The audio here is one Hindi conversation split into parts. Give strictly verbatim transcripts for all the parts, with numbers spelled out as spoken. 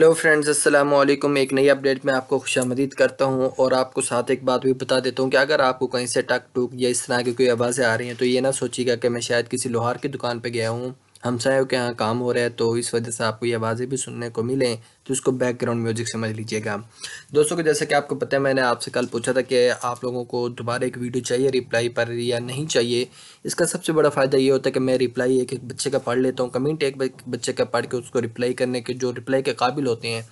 हेलो फ्रेंड्स, अस्सलाम वालेकुम। एक नई अपडेट में आपको खुशामदीद करता हूं और आपको साथ एक बात भी बता देता हूं कि अगर आपको कहीं से टक टूक या इस तरह की कोई आवाज़ें आ रही हैं तो ये ना सोचिएगा कि मैं शायद किसी लोहार की दुकान पे गया हूं, हमसायों के यहाँ काम हो रहा है तो इस वजह से आपको ये आवाज़ें भी सुनने को मिलें, तो इसको बैकग्राउंड म्यूजिक समझ लीजिएगा। दोस्तों को जैसे कि आपको पता है, मैंने आपसे कल पूछा था कि आप लोगों को दोबारा एक वीडियो चाहिए रिप्लाई पर या नहीं चाहिए। इसका सबसे बड़ा फ़ायदा ये होता है कि मैं रिप्लाई एक एक बच्चे का पढ़ लेता हूँ, कमेंट एक बच्चे का पढ़ के उसको रिप्लाई करने के जो रिप्लाई के काबिल होते हैं,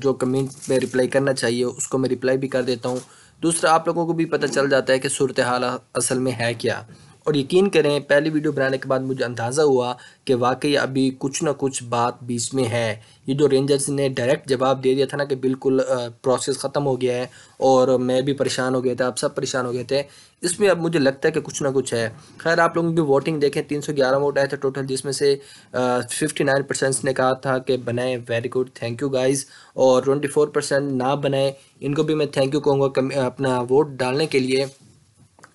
जो कमेंट में रिप्लाई करना चाहिए उसको मैं रिप्लाई भी कर देता हूँ। दूसरा, आप लोगों को भी पता चल जाता है कि सूरत हाल असल में है क्या। और यकीन करें, पहली वीडियो बनाने के बाद मुझे अंदाज़ा हुआ कि वाकई अभी कुछ ना कुछ बात बीच में है। ये जो रेंजर्स ने डायरेक्ट जवाब दे दिया था ना कि बिल्कुल प्रोसेस ख़त्म हो गया है और मैं भी परेशान हो गया था, आप सब परेशान हो गए थे, इसमें अब मुझे लगता है कि कुछ ना कुछ है। खैर, आप लोगों की वोटिंग देखें, तीन सौ ग्यारह वोट आए थे टोटल, जिसमें से उनसठ परसेंट ने कहा था कि बनाएं, very good, thank you guys. और चौबीस परसेंट ना बनाएं, इनको भी मैं थैंक यू कहूँगा अपना वोट डालने के लिए।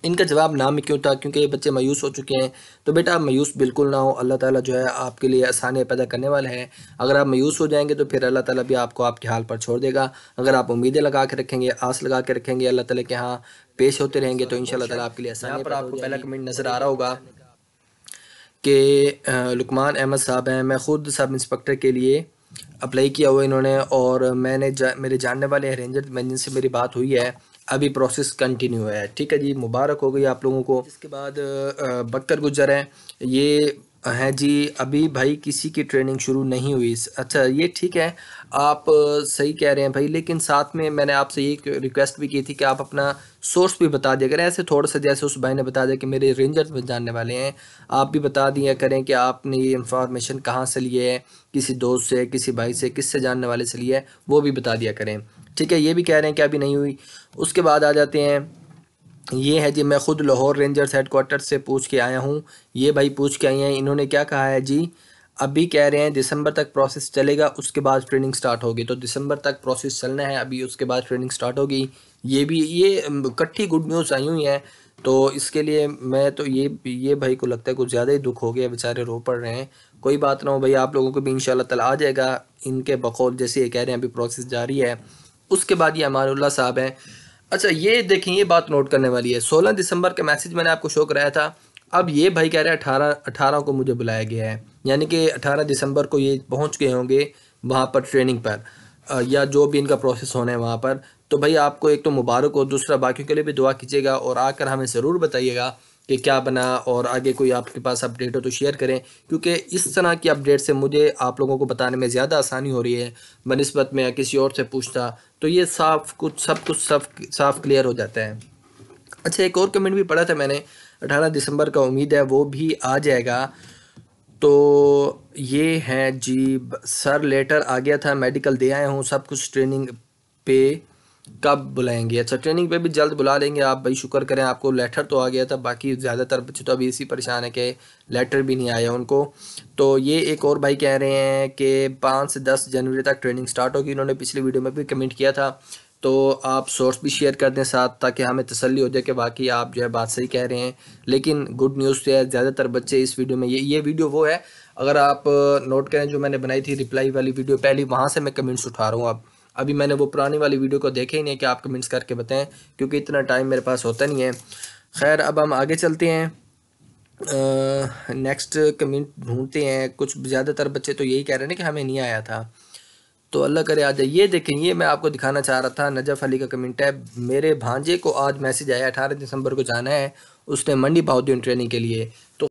इनका जवाब नाम में क्यों था? क्योंकि ये बच्चे मायूस हो चुके हैं। तो बेटा, आप मायूस बिल्कुल ना हो, अल्लाह ताला जो है आपके लिए आसानियाँ पैदा करने वाला है। अगर आप मायूस हो जाएंगे तो फिर अल्लाह ताला भी आपको आपके हाल पर छोड़ देगा। अगर आप उम्मीदें लगा के रखेंगे, आस लगा के रखेंगे, अल्लाह ताला के यहाँ पेश होते रहेंगे तो इंशाल्लाह ताला आपके लिए आसानी पर। आपको पहला कमेंट नज़र आ रहा होगा कि लुकमान अहमद साहब हैं, मैं खुद सब इंस्पेक्टर के लिए अप्लाई किया हुआ इन्होंने और मैंने मेरे जानने वाले रेंजर मैन से मेरी बात हुई है, अभी प्रोसेस कंटिन्यू है। ठीक है जी, मुबारक हो गई आप लोगों को। इसके बाद बकर गुजर हैं, ये हैं जी, अभी भाई किसी की ट्रेनिंग शुरू नहीं हुई। अच्छा, ये ठीक है, आप सही कह रहे हैं भाई, लेकिन साथ में मैंने आपसे ये रिक्वेस्ट भी की थी कि आप अपना सोर्स भी बता दिया करें। ऐसे थोड़ा सा जैसे उस भाई ने बता दिया कि मेरे रेंजर्स में जानने वाले हैं, आप भी बता दिया करें कि आपने ये इंफॉर्मेशन कहाँ से लिए है, किसी दोस्त से, किसी भाई से, किससे जानने वाले से लिए है, वो भी बता दिया करें। ठीक है, ये भी कह रहे हैं कि अभी नहीं हुई। उसके बाद आ जाते हैं, ये है जी, मैं ख़ुद लाहौर रेंजर्स हेडक्वार्टर से पूछ के आया हूँ। ये भाई पूछ के आए हैं, इन्होंने क्या कहा है जी, अभी कह रहे हैं दिसंबर तक प्रोसेस चलेगा, उसके बाद ट्रेनिंग स्टार्ट होगी। तो दिसंबर तक प्रोसेस चलना है अभी, उसके बाद ट्रेनिंग स्टार्ट होगी। ये भी ये इकट्ठी गुड न्यूज़ आई हुई है, तो इसके लिए मैं तो ये ये भाई को लगता है कुछ ज़्यादा ही दुख हो गया, बेचारे रो पड़ रहे हैं। कोई बात ना हो भाई, आप लोगों को भी इंशाल्लाह ताला आ जाएगा। इनके बकौल जैसे ये कह रहे हैं अभी प्रोसेस जारी है। उसके बाद ये अमानुल्लाह साहब हैं। अच्छा, ये देखें, ये बात नोट करने वाली है, सोलह दिसंबर का मैसेज मैंने आपको शो कराया था। अब ये भाई कह रहे हैं अठारह अठारह को मुझे बुलाया गया है, यानी कि अठारह दिसंबर को ये पहुंच गए होंगे वहाँ पर ट्रेनिंग पर या जो भी इनका प्रोसेस होना है वहाँ पर। तो भाई आपको एक तो मुबारक हो, दूसरा बाकियों के लिए भी दुआ कीजिएगा और आकर हमें ज़रूर बताइएगा कि क्या बना, और आगे कोई आपके पास अपडेट हो तो शेयर करें, क्योंकि इस तरह की अपडेट से मुझे आप लोगों को बताने में ज़्यादा आसानी हो रही है बनिस्बत में किसी और से पूछता। तो ये साफ कुछ सब कुछ साफ साफ क्लियर हो जाता है। अच्छा, एक और कमेंट भी पढ़ा था मैंने अठारह दिसंबर का, उम्मीद है वो भी आ जाएगा। तो ये हैं जी, सर लेटर आ गया था, मेडिकल दे आया हूँ, सब कुछ, ट्रेनिंग पे कब बुलाएंगे? अच्छा, ट्रेनिंग पे भी जल्द बुला लेंगे आप भाई, शुक्र करें आपको लेटर तो आ गया था। बाकी ज़्यादातर बच्चे तो अभी इसी परेशान है कि लेटर भी नहीं आया उनको। तो ये एक और भाई कह रहे हैं कि पाँच से दस जनवरी तक ट्रेनिंग स्टार्ट होगी, इन्होंने पिछली वीडियो में भी कमेंट किया था। तो आप सोर्स भी शेयर कर दें साथ, ताकि हमें तसल्ली हो जाए कि वाकई आप जो है बात सही कह रहे हैं। लेकिन गुड न्यूज़ तो है, ज़्यादातर बच्चे इस वीडियो में, ये ये वीडियो वो है, अगर आप नोट करें जो मैंने बनाई थी रिप्लाई वाली वीडियो पहली, वहाँ से मैं कमेंट्स उठा रहा हूँ। अब अभी मैंने वो पुरानी वाली वीडियो को देखे ही नहीं कि आप कमेंट्स करके बताएं, क्योंकि इतना टाइम मेरे पास होता नहीं है। खैर, अब हम आगे चलते हैं, नेक्स्ट कमेंट ढूंढते हैं। कुछ ज़्यादातर बच्चे तो यही कह रहे हैं कि हमें नहीं आया था, तो अल्लाह करे आ जाए। ये देखें, ये मैं आपको दिखाना चाह रहा था, नजाफ अली का कमेंट है, मेरे भांजे को आज मैसेज आया अठारह दिसंबर को जाना है उसने मंडी बाहुद्दीन ट्रेनिंग के लिए। तो